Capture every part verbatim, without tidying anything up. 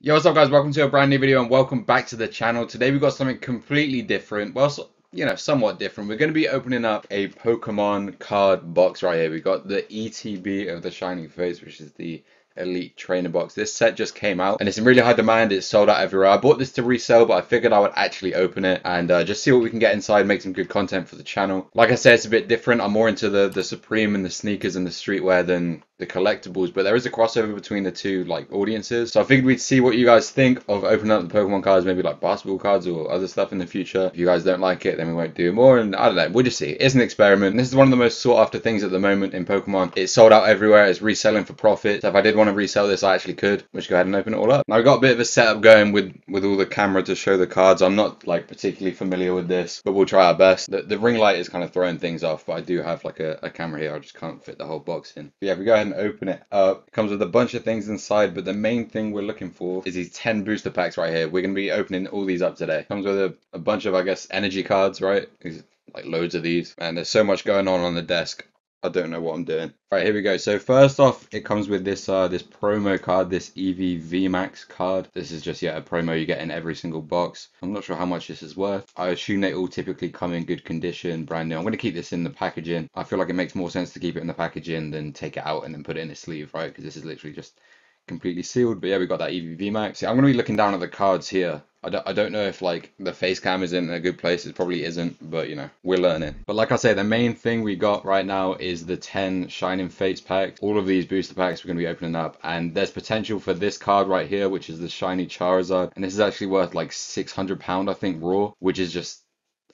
Yo, what's up guys, welcome to a brand new video and welcome back to the channel. Today we've got something completely different, well, so, you know, somewhat different. We're going to be opening up a Pokemon card box right here. We've got the E T B of the Shining Fates, which is the Elite Trainer Box. This set just came out and it's in really high demand. It's sold out everywhere. I bought this to resell, but I figured I would actually open it and uh, just see what we can get inside, make some good content for the channel. Like I said, it's a bit different. I'm more into the the Supreme and the sneakers and the streetwear than the collectibles, but there is a crossover between the two like audiences, so I figured we'd see what you guys think of opening up the Pokemon cards, maybe like basketball cards or other stuff in the future. If you guys don't like it, then we won't do more, and I don't know, we'll just see. It's an experiment. This is one of the most sought after things at the moment in Pokemon. It's sold out everywhere. It's reselling for profit, so if I did want to resell this, I actually could. Let's go ahead and open it all up. Now, I've got a bit of a setup going with with all the camera to show the cards. I'm not like particularly familiar with this, but we'll try our best. The, the ring light is kind of throwing things off, but I do have like a, a camera here. I just can't fit the whole box in. But yeah, if we go ahead and open it up, it comes with a bunch of things inside, but the main thing we're looking for is these ten booster packs right here. We're going to be opening all these up today. Comes with a, a bunch of, I guess, energy cards, right? There's like loads of these, and there's so much going on on the desk. I don't know what I'm doing. All right, here we go. So first off, it comes with this uh this promo card, this Eevee V MAX card. This is just, yeah, a promo you get in every single box. I'm not sure how much this is worth. I assume they all typically come in good condition, brand new. I'm going to keep this in the packaging. I feel like it makes more sense to keep it in the packaging than take it out and then put it in a sleeve, right? Because this is literally just completely sealed. But yeah, we got that Eevee V MAX. See, I'm going to be looking down at the cards here. I don't, I don't know if like the face cam is in a good place. It probably isn't, but you know, we're learning. But like I say, the main thing we got right now is the ten Shining Fates packs. All of these booster packs we're going to be opening up, and there's potential for this card right here, which is the shiny Charizard, and this is actually worth like six hundred pound, I think, raw, which is just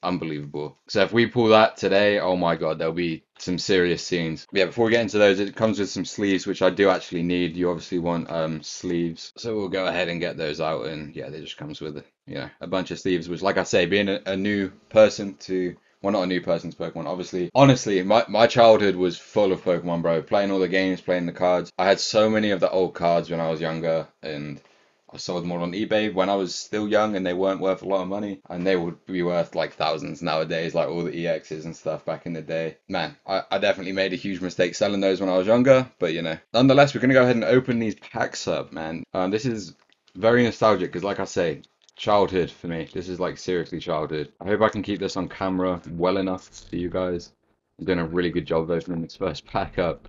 unbelievable. So if we pull that today, oh my god, there'll be some serious scenes. Yeah, before we get into those, it comes with some sleeves, which I do actually need. You obviously want um sleeves, so we'll go ahead and get those out. And yeah, they just comes with, you know, a bunch of sleeves, which, like I say, being a, a new person to well, not a new person to Pokemon, obviously. Honestly, my, my childhood was full of Pokemon, bro. Playing all the games, playing the cards. I had so many of the old cards when I was younger, and I sold them all on eBay when I was still young, and they weren't worth a lot of money, and they would be worth like thousands nowadays, like all the E Xs and stuff back in the day. Man, I, I definitely made a huge mistake selling those when I was younger, but you know. Nonetheless, we're going to go ahead and open these packs up, man. Um, this is very nostalgic because, like I say, childhood for me. This is like seriously childhood. I hope I can keep this on camera well enough for you guys. I'm doing a really good job of opening this first pack up.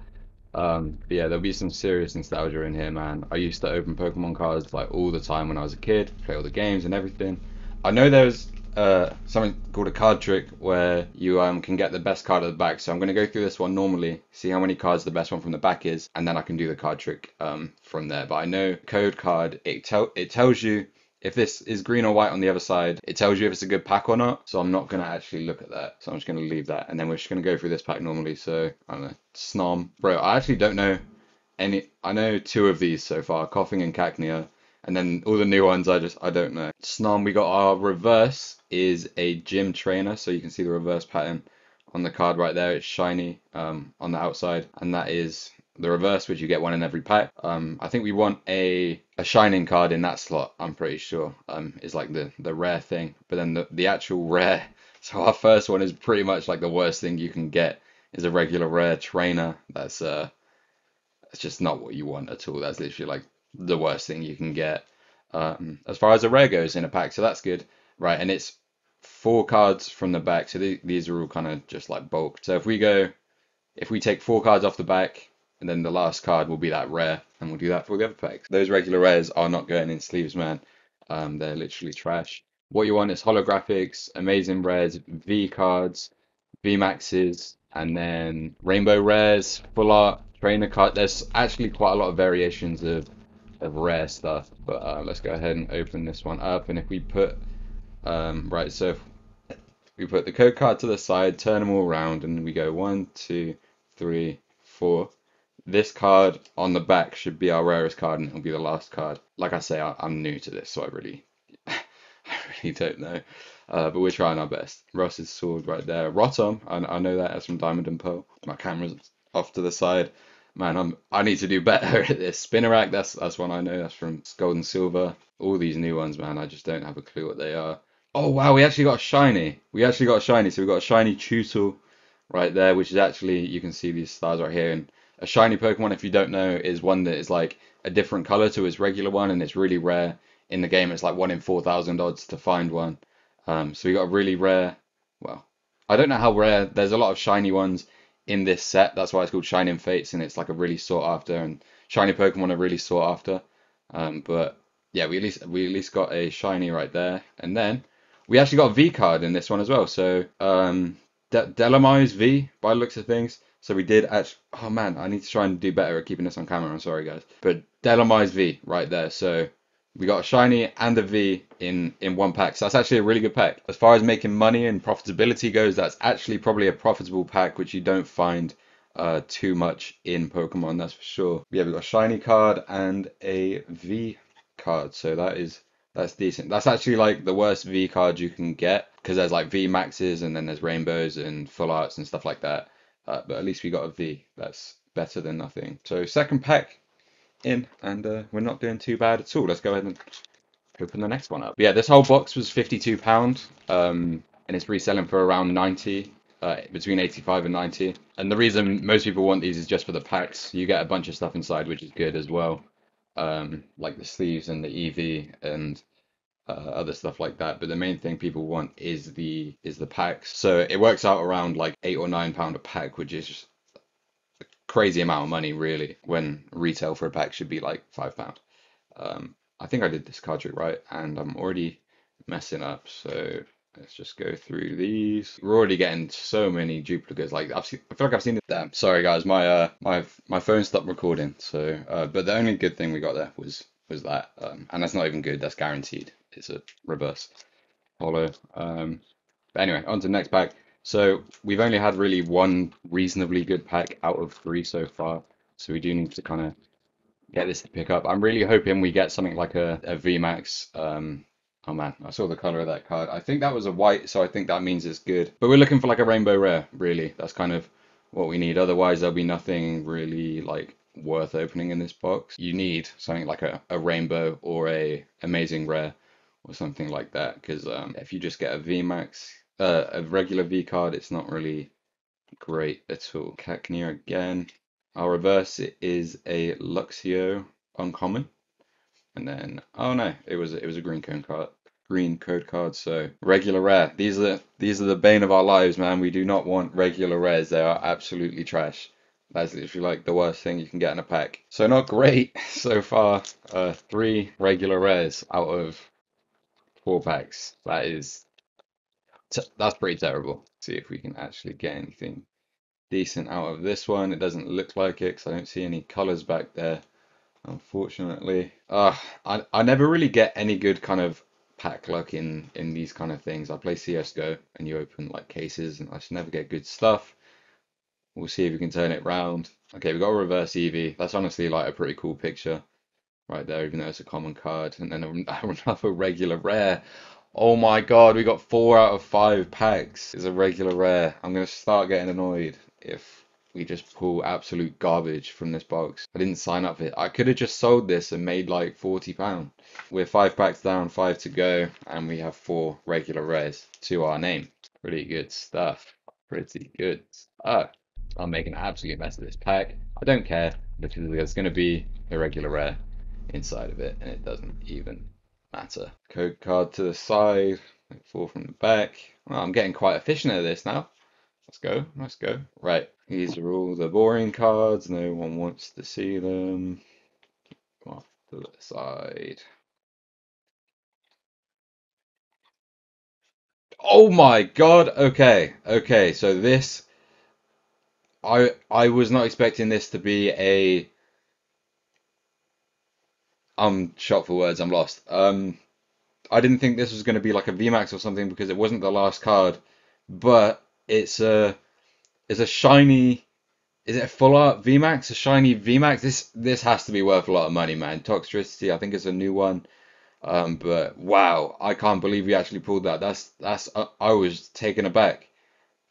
Um, but yeah, there'll be some serious nostalgia in here, man. I used to open Pokemon cards like all the time when I was a kid, play all the games and everything. I know there's uh, something called a card trick where you um, can get the best card at the back. So I'm going to go through this one normally, see how many cards the best one from the back is, and then I can do the card trick um, from there. But I know code card, it, tell it tells you if this is green or white on the other side. It tells you if it's a good pack or not. So I'm not going to actually look at that. So I'm just going to leave that. And then we're just going to go through this pack normally. So, I don't know. Snom. Bro, I actually don't know any. I know two of these so far. Koffing and Cacnea. And then all the new ones, I just, I don't know. Snom, we got our reverse is a gym trainer. So you can see the reverse pattern on the card right there. It's shiny um, on the outside. And that is the reverse, which you get one in every pack. Um, I think we want a a shining card in that slot, I'm pretty sure. Um, is like the, the rare thing. But then the, the actual rare. So our first one is pretty much like the worst thing you can get is a regular rare trainer. That's uh, that's just not what you want at all. That's literally like the worst thing you can get um, as far as a rare goes in a pack. So that's good. Right, and it's four cards from the back. So th these are all kind of just like bulk. So if we go, if we take four cards off the back, and then the last card will be that rare, and we'll do that for all the other packs. Those regular rares are not going in sleeves, man. Um, they're literally trash. What you want is holographics, amazing rares, V cards, V maxes, and then rainbow rares, full art, trainer card. There's actually quite a lot of variations of, of rare stuff. But uh, let's go ahead and open this one up. And if we put, um, right, so if we put the code card to the side, turn them all around, and we go one, two, three, four. This card on the back should be our rarest card, and it'll be the last card. Like I say, I, I'm new to this, so I really, I really don't know. Uh, but we're trying our best. Rusted Sword right there. Rotom, I, I know that as from Diamond and Pearl. My camera's off to the side. Man, I'm, I need to do better at this. Spinarak, that's that's one I know. That's from Gold and Silver. All these new ones, man, I just don't have a clue what they are. Oh, wow, we actually got a shiny. We actually got a shiny. So we got a shiny Chutel right there, which is actually, you can see these stars right here. And A shiny Pokemon, if you don't know, is one that is like a different color to its regular one, and it's really rare in the game. It's like one in four thousand odds to find one. Um, so we got a really rare. Well, I don't know how rare. There's a lot of shiny ones in this set. That's why it's called Shining Fates, and it's like a really sought after, and shiny Pokemon are really sought after. Um, but yeah, we at least we at least got a shiny right there, and then we actually got a V card in this one as well. So um, De Delamise V by the looks of things. So we did actually, oh man, I need to try and do better at keeping this on camera, I'm sorry guys. But Delamise V right there, so we got a shiny and a V in, in one pack. So that's actually a really good pack. As far as making money and profitability goes, that's actually probably a profitable pack, which you don't find uh, too much in Pokemon, that's for sure. Yeah, we got a shiny card and a V card, so that is, that's decent. That's actually like the worst V card you can get, because there's like V maxes and then there's rainbows and full arts and stuff like that. Uh, but at least we got a V. That's better than nothing. So second pack in, and uh, we're not doing too bad at all. Let's go ahead and open the next one up. But yeah, this whole box was fifty-two pounds, um, and it's reselling for around ninety, uh, between eighty-five and ninety. And the reason most people want these is just for the packs. You get a bunch of stuff inside, which is good as well, um, like the sleeves and the E V and uh, other stuff like that. But the main thing people want is the is the packs. So it works out around like eight or nine pound a pack, which is just a crazy amount of money really, when retail for a pack should be like five pound. Um, I think I did this card trick right, and I'm already messing up. So let's just go through these. We're already getting so many duplicates. Like I've seen, I feel like I've seen it. Damn, sorry guys, my uh my my phone stopped recording. So uh, but the only good thing we got there was was that, um, and that's not even good. That's guaranteed. It's a reverse hollow. Um, but anyway, on to the next pack. So we've only had really one reasonably good pack out of three so far. So we do need to kind of get this to pick up. I'm really hoping we get something like a, a V MAX. Um, oh man, I saw the color of that card. I think that was a white, so I think that means it's good. But we're looking for like a rainbow rare, really. That's kind of what we need. Otherwise, there'll be nothing really like worth opening in this box. You need something like a, a rainbow or a amazing rare, or something like that, because um, if you just get a V MAX, uh, a regular V card, it's not really great at all. Cacnea again. Our reverse is a Luxio uncommon, and then oh no, it was it was a green code card, green code card. So regular rare. These are these are the bane of our lives, man. We do not want regular rares. They are absolutely trash. That's literally like the worst thing you can get in a pack. So not great so far. Uh, three regular rares out of four packs. That is, that's pretty terrible. Let's see if we can actually get anything decent out of this one. It doesn't look like it, because I don't see any colors back there, unfortunately. Uh, I, I never really get any good kind of pack luck in, in these kind of things. I play C S G O and you open like cases, and I just never get good stuff. We'll see if we can turn it round. Okay, we got a reverse Eevee. That's honestly like a pretty cool picture right there, even though it's a common card, and then another regular rare. Oh my god, we got four out of five packs is a regular rare. I'm gonna start getting annoyed if we just pull absolute garbage from this box. I didn't sign up for it. I could have just sold this and made like forty pounds. We're five packs down, five to go, and we have four regular rares to our name. Pretty good stuff. Pretty good stuff. I'm making an absolute mess of this pack. I don't care, because there's gonna be a regular rare inside of it, and it doesn't even matter. Code card to the side, four from the back. Well, I'm getting quite efficient at this now. Let's go, let's go. Right, these are all the boring cards. No one wants to see them. Off to the side. Oh my god, okay, okay, so this, I, I was not expecting this to be a, I'm shot for words, I'm lost. Um, I didn't think this was going to be like a V MAX or something, because it wasn't the last card, but it's a, it's a shiny, is it a full art V MAX? A shiny V MAX? This, this has to be worth a lot of money, man. Toxtricity, I think it's a new one. Um, but wow, I can't believe we actually pulled that. That's, that's, uh, I was taken aback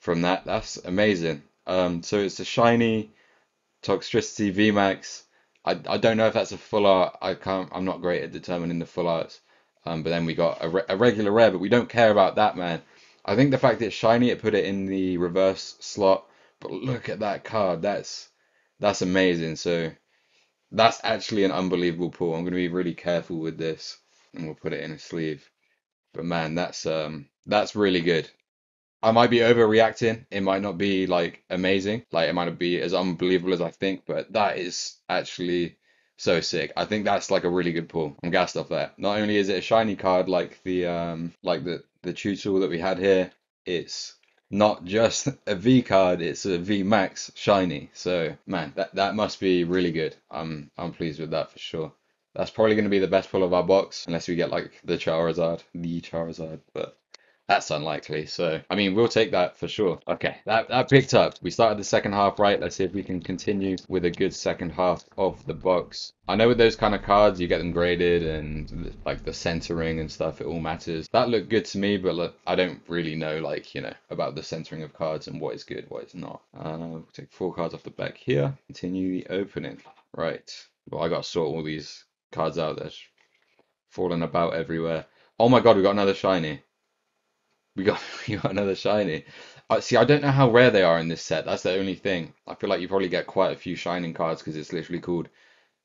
from that. That's amazing. Um, so it's a shiny Toxtricity V MAX. I, I don't know if that's a full art. I can't, I'm not great at determining the full arts. Um, but then we got a, re a regular rare, but we don't care about that, man. I think the fact that it's shiny, it put it in the reverse slot. But look at that card. That's That's amazing. So that's actually an unbelievable pull. I'm going to be really careful with this, and we'll put it in a sleeve. But man, that's um that's really good. I might be overreacting. It might not be like amazing. Like, it might not be as unbelievable as I think, but that is actually so sick. I think that's like a really good pull. I'm gassed off that. Not only is it a shiny card like the um like the the tutorial that we had here, it's not just a V card, it's a V max shiny. So man, that that must be really good. I'm I'm pleased with that for sure. That's probably going to be the best pull of our box, unless we get like the Charizard, the Charizard, but that's unlikely. So, I mean, we'll take that for sure. Okay, that, that picked up. We started the second half right. Let's see if we can continue with a good second half of the box. I know with those kind of cards, you get them graded and like the centering and stuff, it all matters. That looked good to me, but look, I don't really know, like, you know, about the centering of cards and what is good, what is not. Uh, we'll take four cards off the back here. Continue the opening. Right. Well, I got to sort all these cards out. They're falling about everywhere. Oh my God, we got another shiny. We got, we got another shiny. Uh, see, I don't know how rare they are in this set. That's the only thing. I feel like you probably get quite a few Shining cards because it's literally called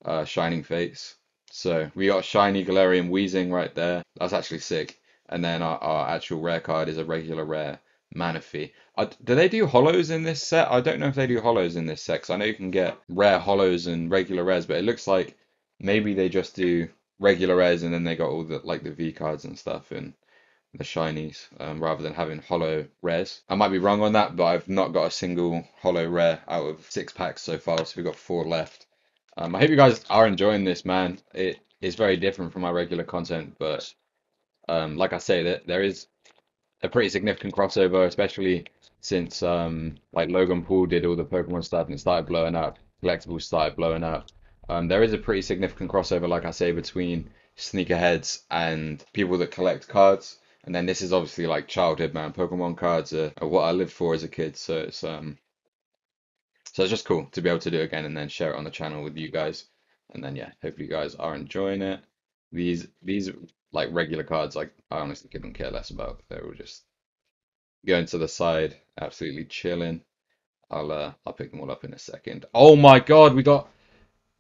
uh, Shining Fates. So we got shiny Galarian Weezing right there. That's actually sick. And then our, our actual rare card is a regular rare Manaphy. Uh, do they do hollows in this set? I don't know if they do hollows in this set, because I know you can get rare hollows and regular rares, but it looks like maybe they just do regular rares and then they got all the like the V cards and stuff and the shinies, um, rather than having holo rares. I might be wrong on that, but I've not got a single holo rare out of six packs so far, so we've got four left. Um, I hope you guys are enjoying this, man. It is very different from my regular content, but um, like I say, that there is a pretty significant crossover, especially since um, like Logan Paul did all the Pokemon stuff and it started blowing up, collectibles started blowing up. Um, there is a pretty significant crossover, like I say, between sneakerheads and people that collect cards. And then this is obviously like childhood, man. Pokemon cards are, are what I lived for as a kid, so it's um, so it's just cool to be able to do it again and then share it on the channel with you guys. And then yeah, hopefully you guys are enjoying it. These these like regular cards, like I honestly couldn't care less about. They're all just going to the side, absolutely chilling. I'll uh, I'll pick them all up in a second. Oh my God, we got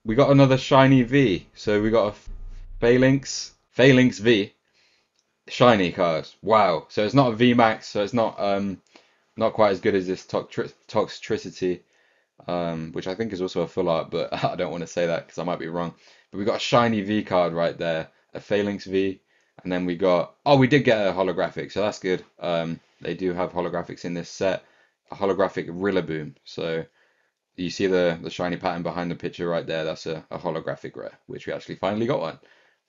we got another shiny V. So we got a Phalanx Phalanx V. Shiny cards. Wow. So it's not a V max, so it's not um not quite as good as this Toxtricity, um which I think is also a full art, but I don't want to say that because I might be wrong. But we got a shiny V card right there, a Phalanx V, and then we got, oh, we did get a holographic, so that's good. Um they do have holographics in this set, a holographic Rillaboom. So you see the the shiny pattern behind the picture right there. That's a, a holographic rare, which we actually finally got one.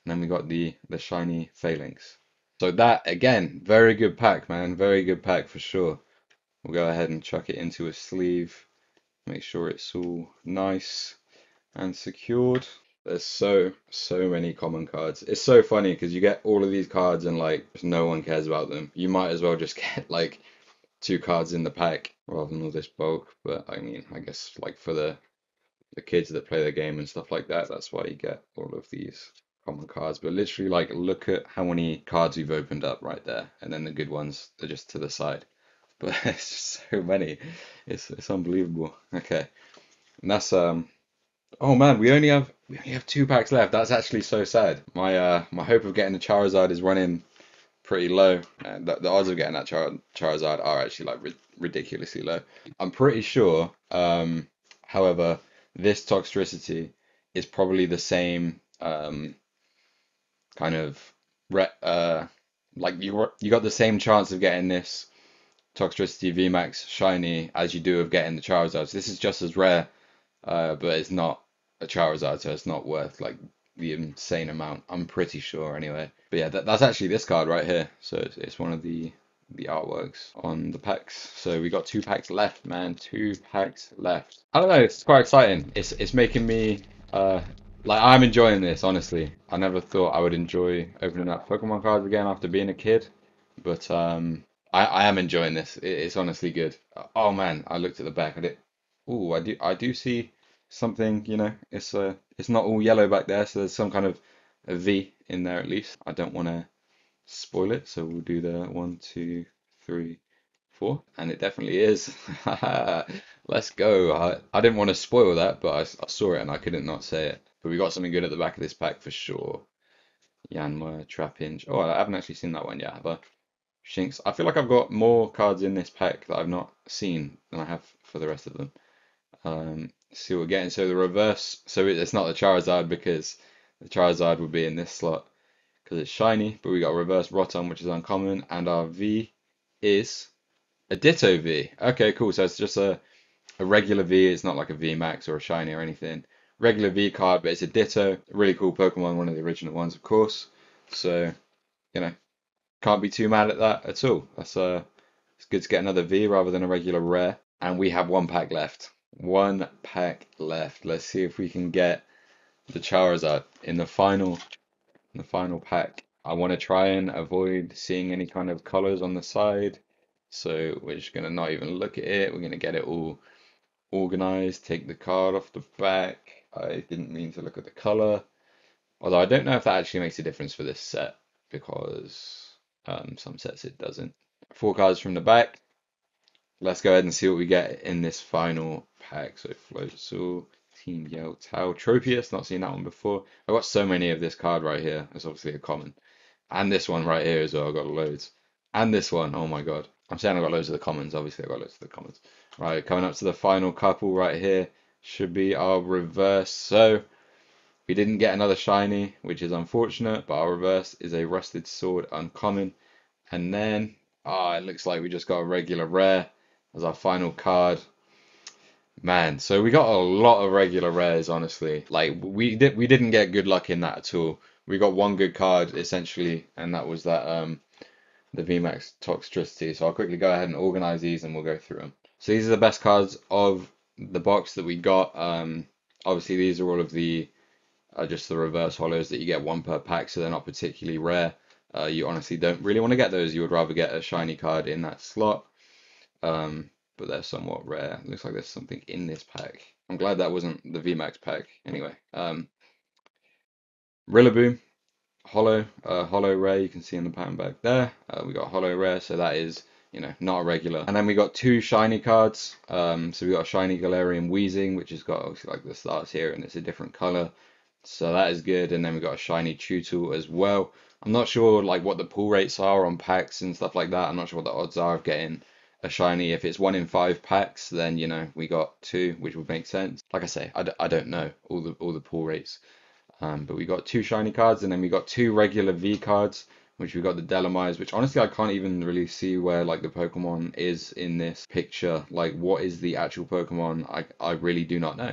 And then we got the the shiny Phalanx. So that, again, very good pack, man. Very good pack for sure. We'll go ahead and chuck it into a sleeve. Make sure it's all nice and secured. There's so, so many common cards. It's so funny because you get all of these cards and, like, no one cares about them. You might as well just get, like, two cards in the pack rather than all this bulk. But, I mean, I guess, like, for the, the kids that play the game and stuff like that, that's why you get all of these common cards. But literally, like, look at how many cards we've opened up right there, and then the good ones are just to the side. But it's just so many, it's, it's unbelievable. Okay, and that's um oh man, we only have we only have two packs left. That's actually so sad. My uh my hope of getting a Charizard is running pretty low, and the, the odds of getting that Char Charizard are actually like ri ridiculously low. I'm pretty sure, um however, this Toxtricity is probably the same um kind of uh like you were, you got the same chance of getting this Toxtricity V max shiny as you do of getting the Charizard. So this is just as rare, uh but it's not a Charizard, so it's not worth like the insane amount, I'm pretty sure anyway. But yeah, that, that's actually this card right here. So it's, it's one of the the artworks on the packs. So we got two packs left, man. Two packs left. I don't know, it's quite exciting. It's it's making me uh like, I'm enjoying this, honestly. I never thought I would enjoy opening up Pokemon cards again after being a kid. But um, I, I am enjoying this. It, it's honestly good. Oh, man, I looked at the back. I did. Ooh, I do, I do see something, you know. It's uh, it's not all yellow back there, so there's some kind of a V in there at least. I don't want to spoil it, so we'll do the one, two, three, four. And it definitely is. Let's go. I, I didn't want to spoil that, but I, I saw it and I couldn't not say it. But we got something good at the back of this pack for sure. Yanma, Trapinch. Oh, I haven't actually seen that one yet, have I? Shinx. I feel like I've got more cards in this pack that I've not seen than I have for the rest of them. Um, see what we're getting. So the reverse. So it's not the Charizard, because the Charizard would be in this slot because it's shiny. But we got a reverse Rotom, which is uncommon, and our V is a Ditto V. Okay, cool. So it's just a a regular V. It's not like a V MAX or a shiny or anything. Regular V card, but it's a Ditto. Really cool Pokemon, one of the original ones, of course. So, you know, can't be too mad at that at all. That's uh, it's good to get another V rather than a regular rare. And we have one pack left. One pack left. Let's see if we can get the Charizard in the final, in the final pack. I want to try and avoid seeing any kind of colors on the side. So we're just gonna not even look at it. We're gonna get it all organized. Take the card off the back. I didn't mean to look at the color, although I don't know if that actually makes a difference for this set, because um, some sets it doesn't. Four cards from the back. Let's go ahead and see what we get in this final pack. So Floatzel, Team Yell, Tau, Tropius, not seen that one before. I've got so many of this card right here. It's obviously a common. And this one right here as well, I've got loads. And this one, oh my god. I'm saying I've got loads of the commons, obviously I've got loads of the commons. Right, coming up to the final couple right here. Should be our reverse. So we didn't get another shiny, which is unfortunate, but our reverse is a Rusted Sword uncommon. And then ah, oh, it looks like we just got a regular rare as our final card, man. So we got a lot of regular rares, honestly. Like we did we didn't get good luck in that at all. We got one good card essentially, and that was that um the V MAX Toxtricity. So I'll quickly go ahead and organize these and we'll go through them. So these are the best cards of the box that we got. Um obviously these are all of the uh, just the reverse holos that you get one per pack, so they're not particularly rare. Uh you honestly don't really want to get those. You would rather get a shiny card in that slot, um but they're somewhat rare. Looks like there's something in this pack. I'm glad that wasn't the V MAX pack anyway. um Rillaboom holo, uh holo rare, you can see in the pattern back there. Uh, we got holo rare, so that is, you know, not a regular. And then we got two shiny cards. Um, so we got a shiny Galarian Weezing, which has got obviously like the stars here, and it's a different color, so that is good. And then we got a shiny Tootle as well. I'm not sure like what the pull rates are on packs and stuff like that. I'm not sure what the odds are of getting a shiny. If it's one in five packs, then you know we got two, which would make sense. Like I say, I, d I don't know all the all the pull rates, um, but we got two shiny cards, and then we got two regular V cards. Which we got the Delemise, which honestly I can't even really see where like the Pokemon is in this picture. Like what is the actual Pokemon? I I really do not know.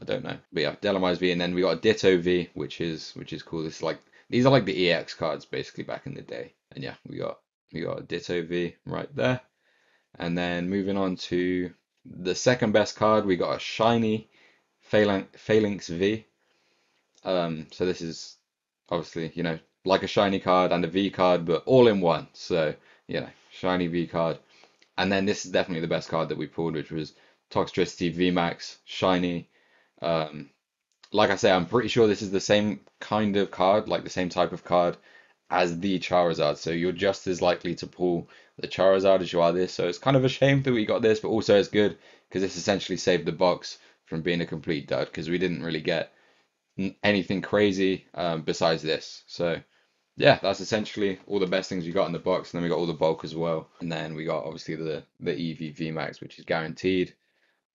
I don't know. But yeah, Delemise V, and then we got a Ditto V, which is which is cool. This is like these are like the E X cards basically back in the day. And yeah, we got we got a Ditto V right there. And then moving on to the second best card, we got a shiny Phalanx, Phalanx V. Um, so this is obviously, you know, like a shiny card and a V card, but all in one. So, you know, shiny V card. And then this is definitely the best card that we pulled, which was Toxtricity V MAX, shiny. Um, like I say, I'm pretty sure this is the same kind of card, like the same type of card as the Charizard. So you're just as likely to pull the Charizard as you are this. So it's kind of a shame that we got this, but also it's good because this essentially saved the box from being a complete dud, because we didn't really get anything crazy um, besides this. So yeah, that's essentially all the best things we got in the box. And then we got all the bulk as well. And then we got obviously the, the Eevee V MAX, which is guaranteed.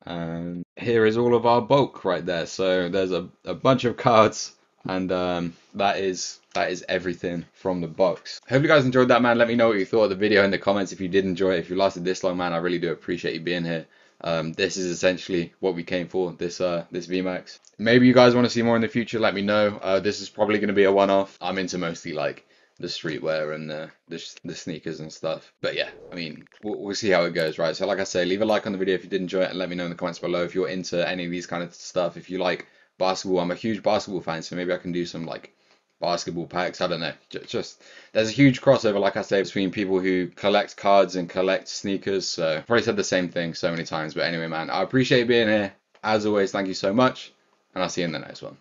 And here is all of our bulk right there. So there's a, a bunch of cards, and um, that is that is everything from the box. Hope you guys enjoyed that, man. Let me know what you thought of the video in the comments. If you did enjoy it, if you lasted this long, man, I really do appreciate you being here. Um, this is essentially what we came for, this uh, this V MAX. Maybe you guys want to see more in the future, let me know. Uh, this is probably going to be a one-off. I'm into mostly like the streetwear and the, the, the sneakers and stuff. But yeah, I mean, we'll, we'll see how it goes, right? So like I say, leave a like on the video if you did enjoy it, and let me know in the comments below if you're into any of these kind of stuff. If you like basketball, I'm a huge basketball fan, so maybe I can do some like basketball packs. I don't know, just, just there's a huge crossover, like I say, between people who collect cards and collect sneakers. So I've probably said the same thing so many times, but anyway, man, I appreciate being here as always. Thank you so much, and I'll see you in the next one.